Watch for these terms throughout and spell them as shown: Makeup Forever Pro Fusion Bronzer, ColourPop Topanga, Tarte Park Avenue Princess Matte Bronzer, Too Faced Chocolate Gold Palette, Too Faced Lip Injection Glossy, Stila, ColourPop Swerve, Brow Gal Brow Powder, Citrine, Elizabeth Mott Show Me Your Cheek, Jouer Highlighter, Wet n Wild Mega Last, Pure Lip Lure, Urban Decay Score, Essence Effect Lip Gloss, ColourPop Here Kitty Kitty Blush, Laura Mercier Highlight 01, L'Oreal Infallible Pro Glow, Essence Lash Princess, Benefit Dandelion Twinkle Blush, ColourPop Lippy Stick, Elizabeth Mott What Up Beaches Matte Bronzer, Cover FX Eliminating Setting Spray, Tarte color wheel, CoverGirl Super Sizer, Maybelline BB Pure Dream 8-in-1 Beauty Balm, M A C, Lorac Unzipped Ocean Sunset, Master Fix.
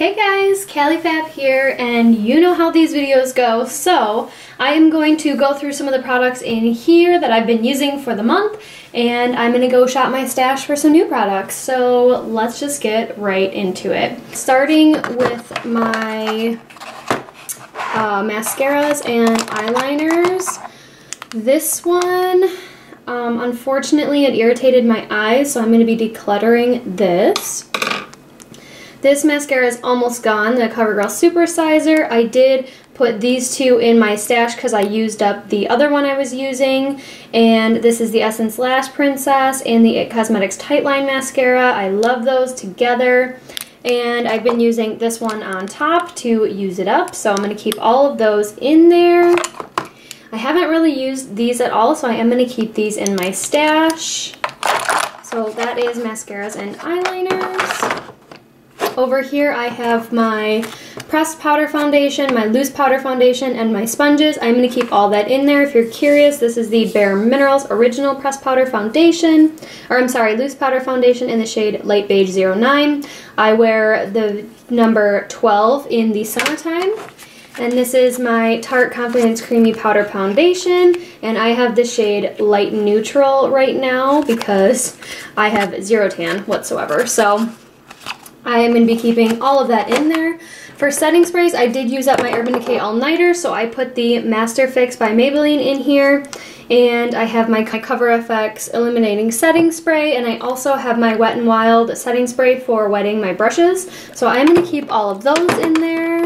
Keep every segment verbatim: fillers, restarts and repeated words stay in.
Hey guys, KaliFab here, and you know how these videos go, so I am going to go through some of the products in here that I've been using for the month, and I'm going to go shop my stash for some new products, so let's just get right into it. Starting with my uh, mascaras and eyeliners. This one, um, unfortunately it irritated my eyes, so I'm going to be decluttering this. This mascara is almost gone, the CoverGirl Super Sizer. I did put these two in my stash because I used up the other one I was using. And this is the Essence Lash Princess and the I T Cosmetics Tightline Mascara. I love those together. And I've been using this one on top to use it up, so I'm going to keep all of those in there. I haven't really used these at all, so I am going to keep these in my stash. So that is mascaras and eyeliners. Over here I have my pressed powder foundation, my loose powder foundation, and my sponges. I'm going to keep all that in there. If you're curious, this is the Bare Minerals Original Pressed Powder Foundation, or I'm sorry, Loose Powder Foundation in the shade Light Beige oh nine. I wear the number twelve in the summertime. And this is my Tarte Confidence Creamy Powder Foundation, and I have the shade Light Neutral right now because I have zero tan whatsoever. So I am going to be keeping all of that in there. For setting sprays, I did use up my Urban Decay All Nighter, so I put the Master Fix by Maybelline in here, and I have my Cover F X Eliminating Setting Spray, and I also have my Wet n Wild Setting Spray for wetting my brushes. So I'm going to keep all of those in there.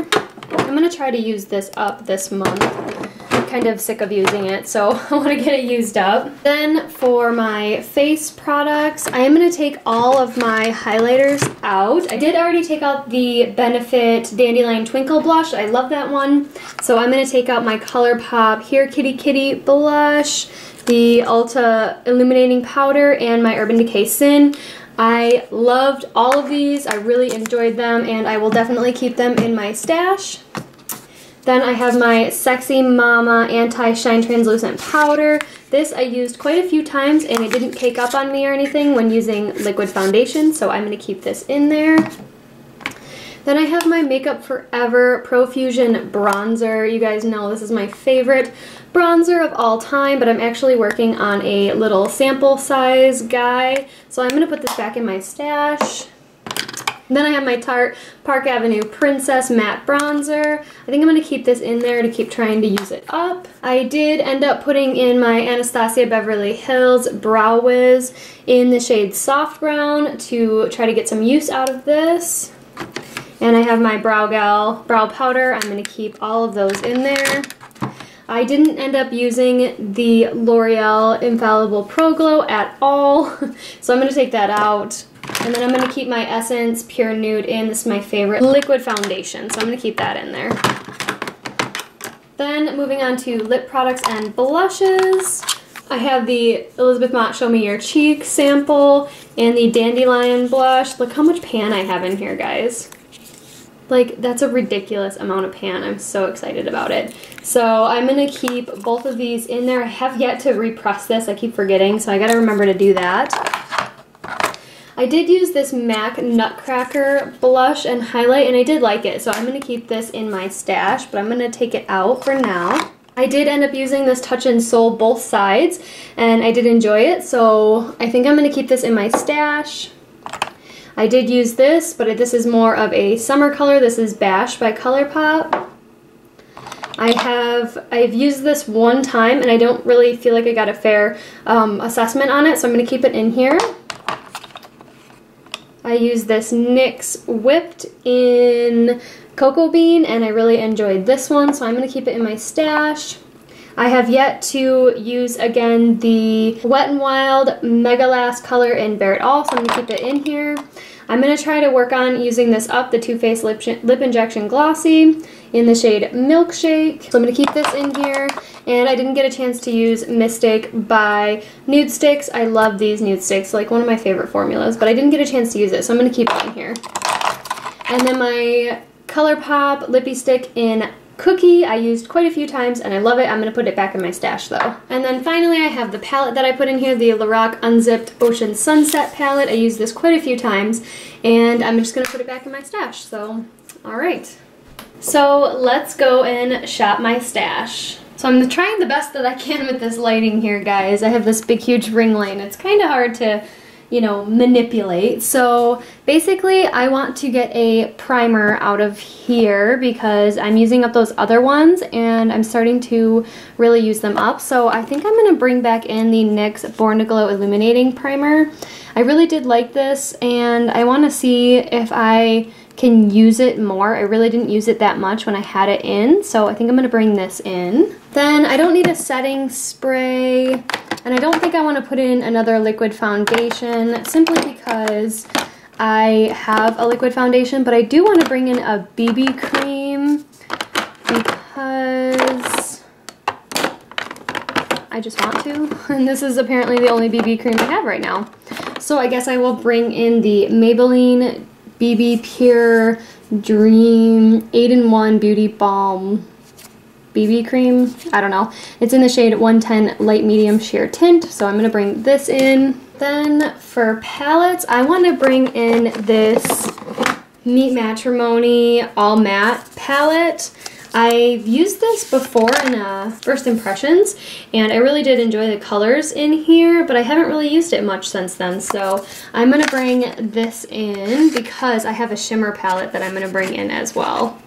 I'm going to try to use this up this month. I'm kind of sick of using it, so I want to get it used up. Then for my face products, I am going to take all of my highlighters out. I did already take out the Benefit Dandelion Twinkle Blush. I love that one. So I'm going to take out my ColourPop Here Kitty Kitty Blush, the Ulta Illuminating Powder, and my Urban Decay Sin. I loved all of these. I really enjoyed them, and I will definitely keep them in my stash. Then I have my Sexy Mama Anti Shine Translucent Powder. This I used quite a few times, and it didn't cake up on me or anything when using liquid foundation, so I'm going to keep this in there. Then I have my Makeup Forever Pro Fusion Bronzer. You guys know this is my favorite bronzer of all time, but I'm actually working on a little sample size guy, so I'm going to put this back in my stash. Then I have my Tarte Park Avenue Princess Matte Bronzer. I think I'm going to keep this in there to keep trying to use it up. I did end up putting in my Anastasia Beverly Hills Brow Wiz in the shade Soft Brown to try to get some use out of this. And I have my Brow Gal Brow Powder. I'm going to keep all of those in there. I didn't end up using the L'Oreal Infallible Pro Glow at all, so I'm going to take that out. And then I'm going to keep my Essence Pure Nude in. This is my favorite liquid foundation, so I'm going to keep that in there. Then moving on to lip products and blushes. I have the Elizabeth Mott Show Me Your Cheek sample and the Dandelion Blush. Look how much pan I have in here, guys. Like, that's a ridiculous amount of pan. I'm so excited about it. So I'm going to keep both of these in there. I have yet to repress this. I keep forgetting, so I got to remember to do that. I did use this M A C Nutcracker blush and highlight, and I did like it, so I'm going to keep this in my stash, but I'm going to take it out for now. I did end up using this Touch and Soul both sides, and I did enjoy it, so I think I'm going to keep this in my stash. I did use this, but this is more of a summer color. This is Bash by ColourPop. I have, I've used this one time, and I don't really feel like I got a fair um, assessment on it, so I'm going to keep it in here. I use this N Y X Whipped in Cocoa Bean, and I really enjoyed this one, so I'm going to keep it in my stash. I have yet to use, again, the Wet n Wild Mega Last color in Bare It All, so I'm going to keep it in here. I'm going to try to work on using this up, the Too Faced Lip, Lip Injection Glossy in the shade Milkshake, so I'm going to keep this in here. And I didn't get a chance to use Mystic by Nudestix. I love these Nudestix, like one of my favorite formulas, but I didn't get a chance to use it, so I'm going to keep it in here. And then my ColourPop Lippy Stick in Cookie, I used quite a few times, and I love it. I'm going to put it back in my stash, though. And then finally, I have the palette that I put in here, the Lorac Unzipped Ocean Sunset palette. I used this quite a few times, and I'm just going to put it back in my stash, so All right, so let's go and shop my stash. So I'm trying the best that I can with this lighting here, guys. I have this big, huge ring light. It's kind of hard to, you know, manipulate. So basically, I want to get a primer out of here because I'm using up those other ones and I'm starting to really use them up. So I think I'm going to bring back in the N Y X Born to Glow Illuminating Primer. I really did like this and I want to see if I can use it more. I really didn't use it that much when I had it in, so I think I'm gonna bring this in. Then I don't need a setting spray, and I don't think I wanna put in another liquid foundation simply because I have a liquid foundation, but I do wanna bring in a B B cream because I just want to, and this is apparently the only B B cream I have right now. So I guess I will bring in the Maybelline B B Pure Dream eight in one Beauty Balm B B Cream. I don't know. It's in the shade one ten Light Medium Sheer Tint, so I'm going to bring this in. Then for palettes, I want to bring in this Meet Matrimony All Matte palette. I've used this before in uh, First Impressions, and I really did enjoy the colors in here, but I haven't really used it much since then, so I'm going to bring this in because I have a shimmer palette that I'm going to bring in as well,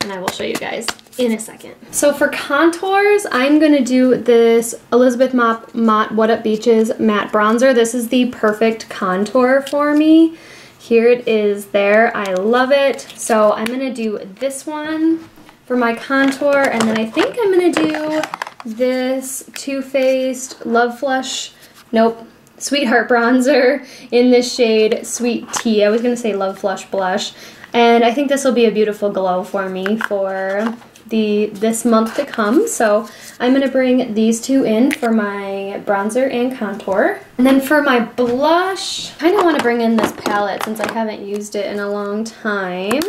and I will show you guys in a second. So for contours, I'm going to do this Elizabeth Mott What Up Beaches Matte Bronzer. This is the perfect contour for me. Here it is there. I love it. So I'm going to do this one for my contour, and then I think I'm going to do this Too Faced Love Flush, nope, Sweetheart Bronzer in this shade Sweet Tea. I was going to say Love Flush Blush, and I think this will be a beautiful glow for me for the this month to come. So I'm going to bring these two in for my bronzer and contour. And then for my blush, I kind of want to bring in this palette since I haven't used it in a long time.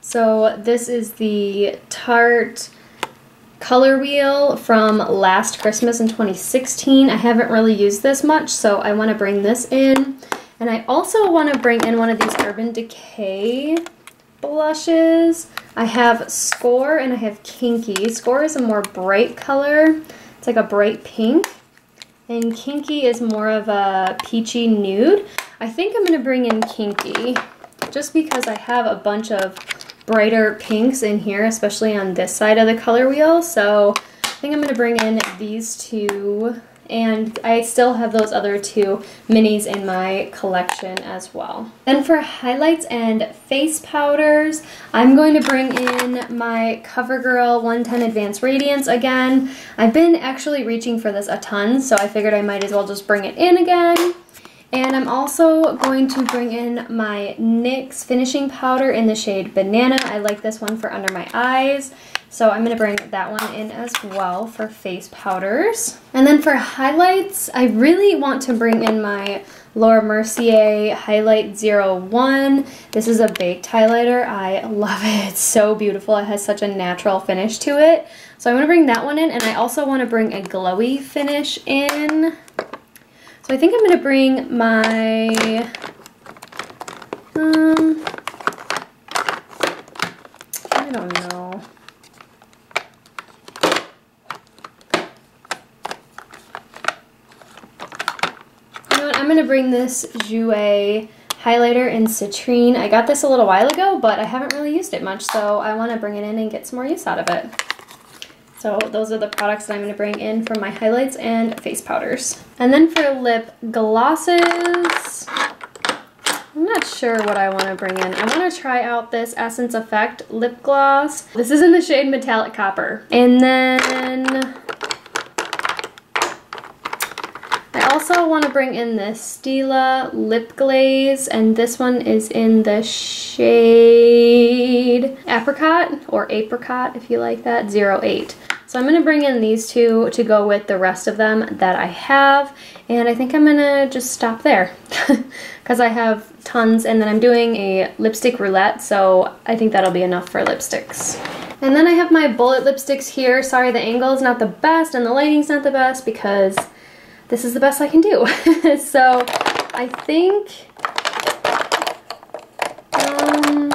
So this is the Tarte Color Wheel from last Christmas in twenty sixteen. I haven't really used this much, so I want to bring this in. And I also want to bring in one of these Urban Decay blushes. I have Score and I have Kinky. Score is a more bright color. It's like a bright pink. And Kinky is more of a peachy nude. I think I'm going to bring in Kinky just because I have a bunch of brighter pinks in here, especially on this side of the color wheel. So I think I'm going to bring in these two. And I still have those other two minis in my collection as well. Then for highlights and face powders, I'm going to bring in my CoverGirl one ten Advanced Radiance again. I've been actually reaching for this a ton, so I figured I might as well just bring it in again. And I'm also going to bring in my N Y X Finishing Powder in the shade Banana. I like this one for under my eyes. So I'm going to bring that one in as well for face powders. And then for highlights, I really want to bring in my Laura Mercier Highlight zero one. This is a baked highlighter. I love it. It's so beautiful. It has such a natural finish to it. So I want to bring that one in, and I also want to bring a glowy finish in. So I think I'm going to bring my... Um, I don't know. I'm going to bring this Jouer highlighter in Citrine. I got this a little while ago, but I haven't really used it much, so I want to bring it in and get some more use out of it. So those are the products that I'm going to bring in for my highlights and face powders. And then for lip glosses, I'm not sure what I want to bring in. I want to try out this Essence Effect lip gloss. This is in the shade Metallic Copper. And then... I also want to bring in this Stila Lip Glaze, and this one is in the shade Apricot, or Apricot if you like that, zero eight. So I'm going to bring in these two to go with the rest of them that I have, and I think I'm going to just stop there because I have tons, and then I'm doing a lipstick roulette, so I think that'll be enough for lipsticks. And then I have my bullet lipsticks here. Sorry, the angle is not the best and the lighting's not the best because... this is the best I can do. So I think um,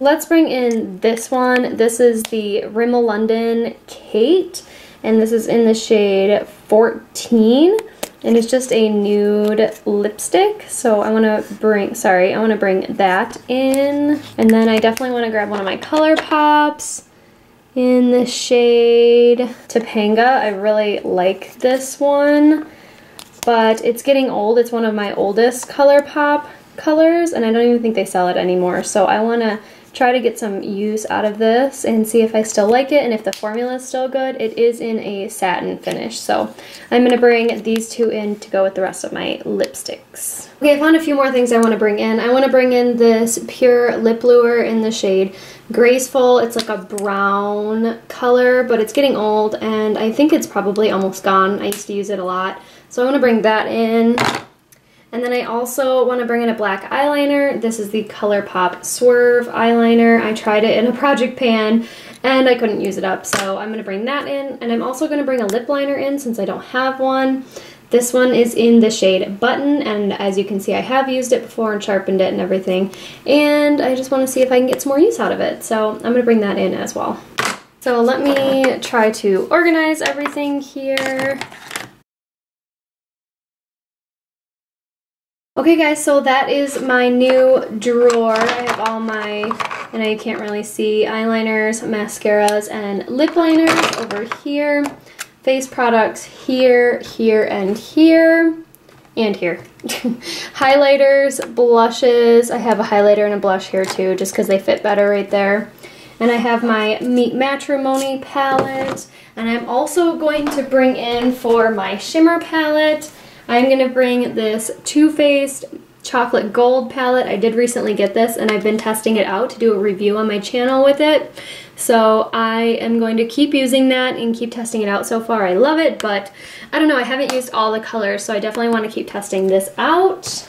Let's bring in this one. This is the Rimmel London Kate, and this is in the shade fourteen, and it's just a nude lipstick. So I want to bring, sorry, I want to bring that in. And then I definitely want to grab one of my ColourPops in the shade Topanga. I really like this one, but it's getting old. It's one of my oldest ColourPop colors, and I don't even think they sell it anymore. So I want to try to get some use out of this and see if I still like it and if the formula is still good. It is in a satin finish, so I'm going to bring these two in to go with the rest of my lipsticks. Okay, I found a few more things I want to bring in. I want to bring in this Pure Lip Lure in the shade Graceful. It's like a brown color, but it's getting old, and I think it's probably almost gone. I used to use it a lot, so I want to bring that in. And then I also want to bring in a black eyeliner. This is the ColourPop Swerve eyeliner. I tried it in a project pan and I couldn't use it up, so I'm going to bring that in. And I'm also going to bring a lip liner in since I don't have one. This one is in the shade Button, and as you can see, I have used it before and sharpened it and everything. And I just want to see if I can get some more use out of it, so I'm going to bring that in as well. So let me try to organize everything here. Okay guys, so that is my new drawer. I have all my, and I can't really see, eyeliners, mascaras, and lip liners over here. Face products here, here, and here, and here. Highlighters, blushes. I have a highlighter and a blush here too, just because they fit better right there. And I have my Meet Matrimony palette. And I'm also going to bring in for my shimmer palette, I'm going to bring this Too Faced Chocolate Gold palette. I did recently get this, and I've been testing it out to do a review on my channel with it. So I am going to keep using that and keep testing it out. So far I love it, but I don't know, I haven't used all the colors, so I definitely want to keep testing this out.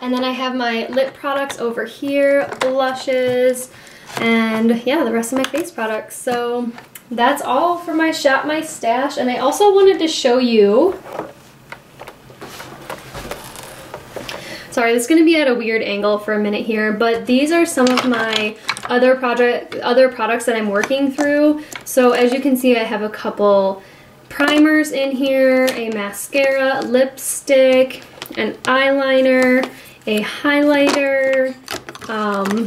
And then I have my lip products over here, blushes, and yeah, the rest of my face products. So that's all for my Shop My Stash, and I also wanted to show you, sorry, this is going to be at a weird angle for a minute here, but these are some of my other project, other products that I'm working through. So as you can see, I have a couple primers in here, a mascara, lipstick, an eyeliner, a highlighter, um,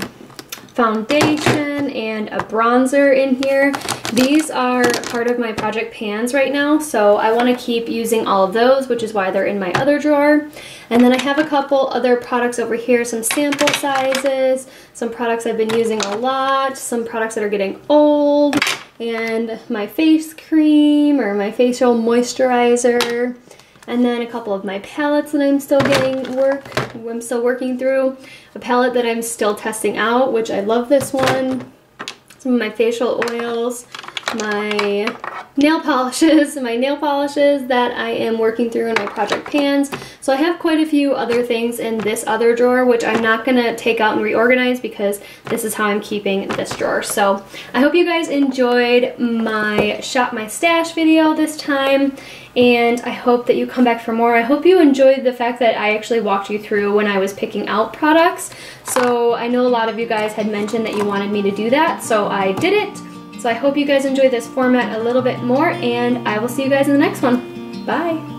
foundation, and a bronzer in here. These are part of my project pans right now, so I want to keep using all of those, which is why they're in my other drawer. And then I have a couple other products over here, some sample sizes, some products I've been using a lot, some products that are getting old, and my face cream or my facial moisturizer. And then a couple of my palettes that I'm still getting work, I'm still working through. A palette that I'm still testing out, which I love this one. Some of my facial oils, my nail polishes, my nail polishes that I am working through in my project pans. So I have quite a few other things in this other drawer, which I'm not going to take out and reorganize because this is how I'm keeping this drawer. So I hope you guys enjoyed my Shop My Stash video this time, and I hope that you come back for more. I hope you enjoyed the fact that I actually walked you through when I was picking out products. So I know a lot of you guys had mentioned that you wanted me to do that, so I did it. So I hope you guys enjoy this format a little bit more, and I will see you guys in the next one. Bye!